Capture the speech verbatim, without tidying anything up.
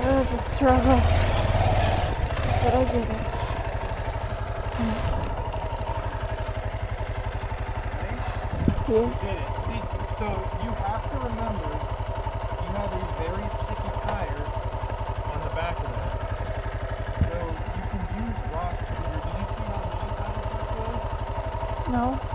It was a struggle, but I did it. Yeah. You did it. See, so you have to remember, you have a very sticky tire on the back of that. So you can use rocks. Did you see how the tire was? No.